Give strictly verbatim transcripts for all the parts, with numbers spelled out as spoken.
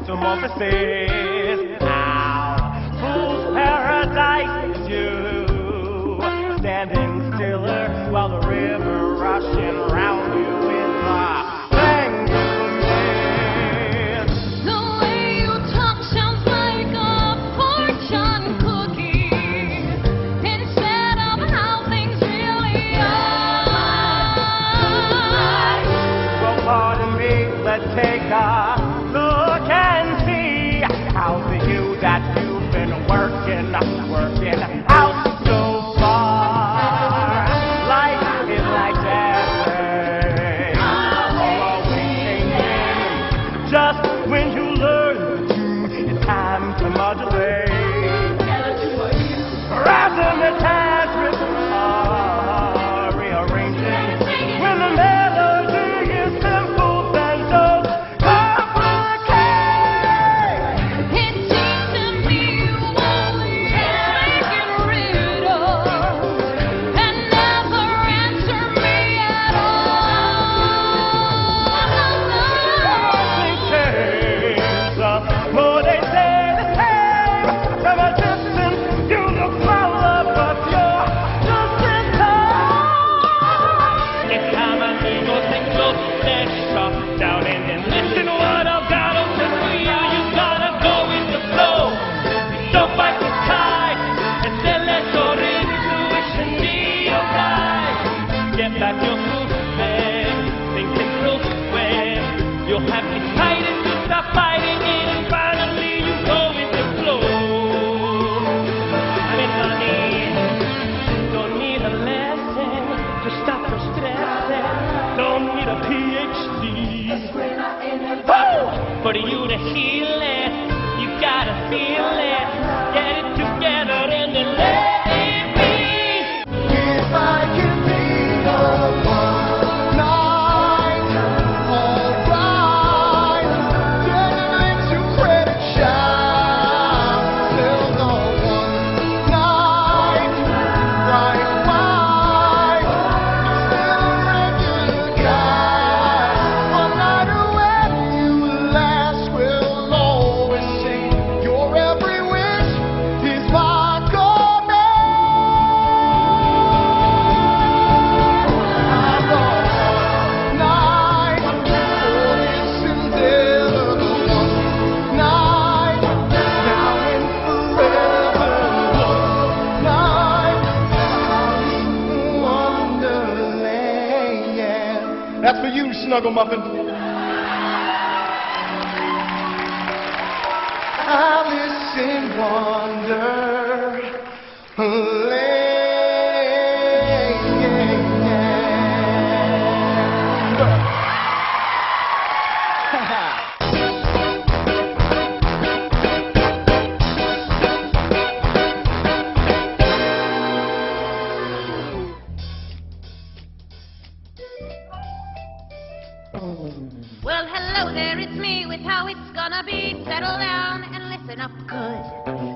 metamorphosis. Now, fool's paradise is you, standing stiller while the river rushing round you in the... Take a look and see how the you that you've been working, working out so far. Life is like that. Always thinking. Just when you learn the truth, it's time to modulate. Rising the tides with are rearranging. When the melody is simple. For you to heal it, you gotta feel it. Get it together and then let it be. If I can be the one night, alright, then let your credit shine. Till the one night, right, right, still let you guide. One night away. That's for you, Snuggle Muffin. Alice in Wonderland. Well, hello there, it's me with how it's gonna be. Settle down and listen up good.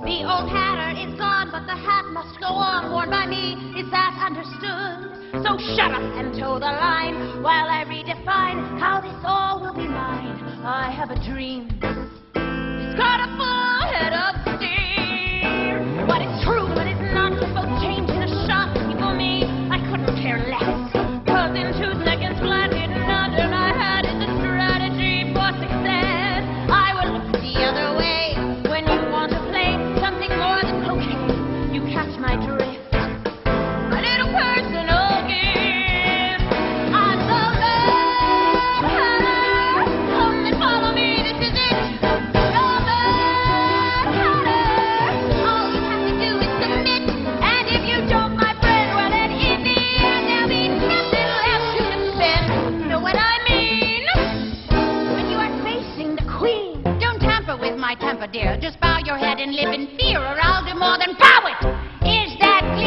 The old hatter is gone, but the hat must go on. Worn by me, is that understood? So shut up and toe the line while I redefine how this all will be mine. I have a dream. It's got a full head of steam. What is true, what is not, it's both changed in a shot. People me, I couldn't care less. Cause in two seconds flat, didn't under my hat. Just bow your head and live in fear, or I'll do more than bow it. Is that clear?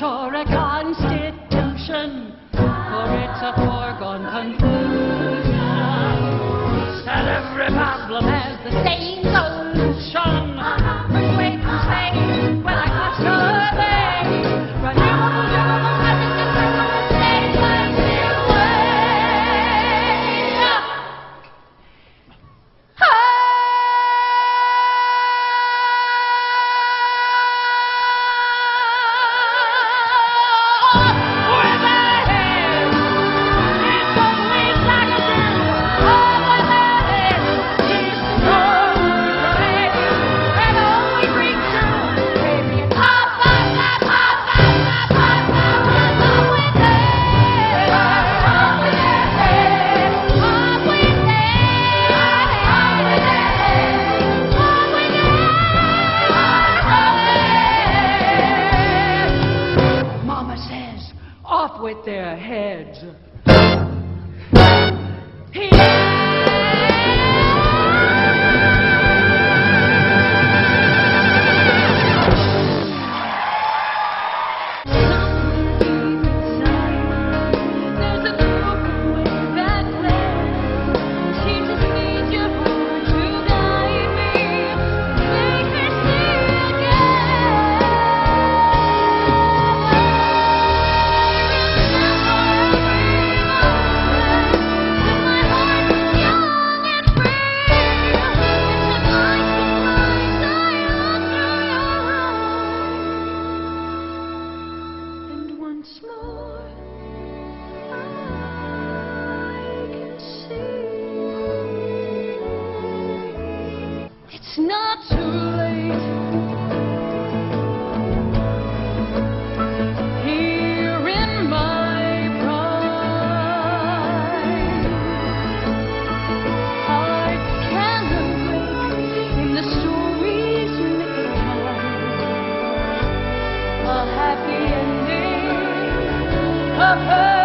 Or a constitution, for it's a foregone conclusion that every problem has the same solution. First wait and say, well, I got to obey. Renewable, durable, present, and circular state lies their way. Ah! With their heads. Bye. of her.